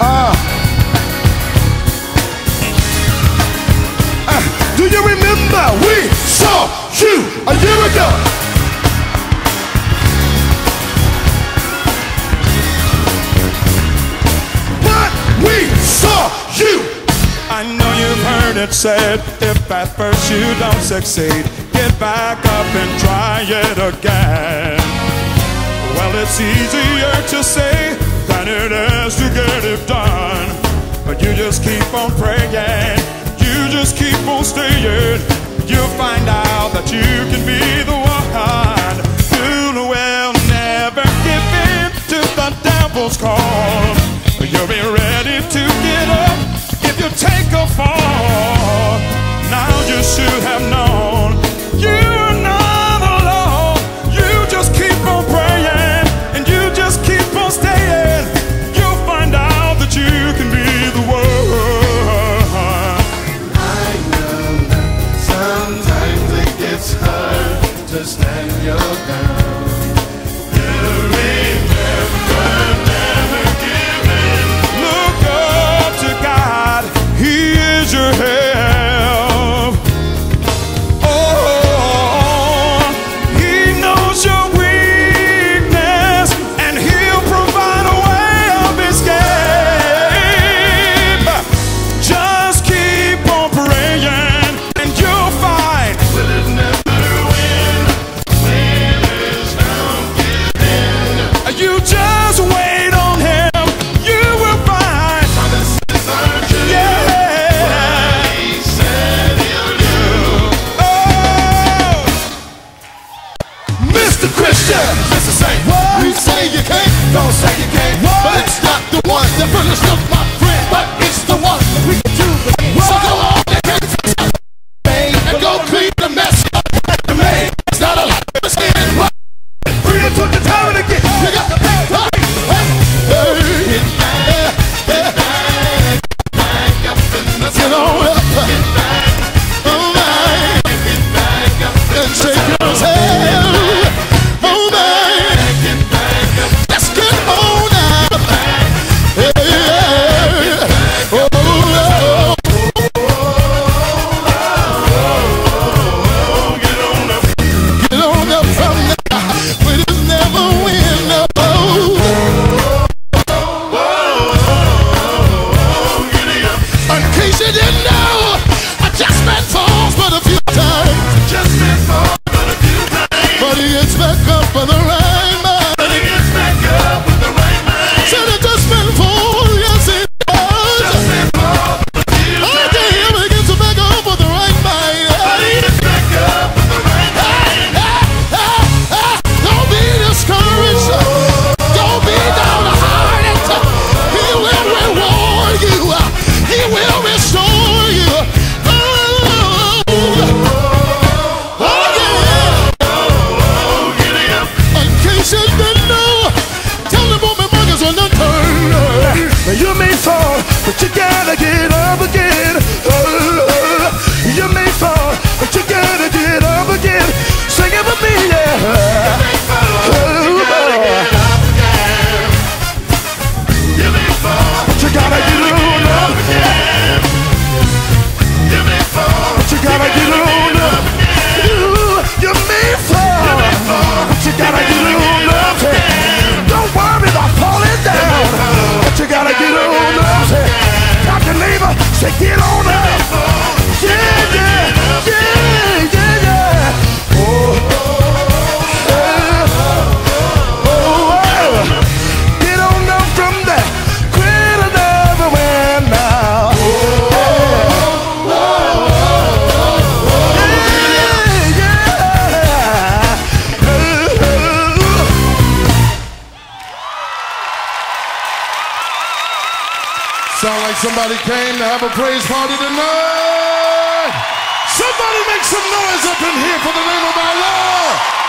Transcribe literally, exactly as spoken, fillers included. Uh. Uh. Do you remember we saw you a year ago? But we saw you. I know you've heard it said, if at first you don't succeed, get back up and try it again. Well, it's easier to say than it is to get it done. But you just keep on praying, you just keep on staying. You'll find out that you can be the one. You will never give in to the devil's call. You'll be ready to get up if you take a fall. Now you should have known you're not alone. You just keep on praying and you just keep on staying. You'll find out that you can be the one. I know that sometimes it gets hard to stand your ground. You remember never giving. Look up to God, He is your head. Don't say you can't, what? But it's not the one that finished up my friend, but it's the one that we can do. So go on and get it and go clean the mess up at the main. It's not a lot to understand, but freedom took the time to get. You got the pain, right? Get back, get back, get back up in the sun. Get back, get back, get back up in the sun. Shake your tail. Somebody came to have a praise party tonight. Somebody make some noise up in here for the name of our Lord.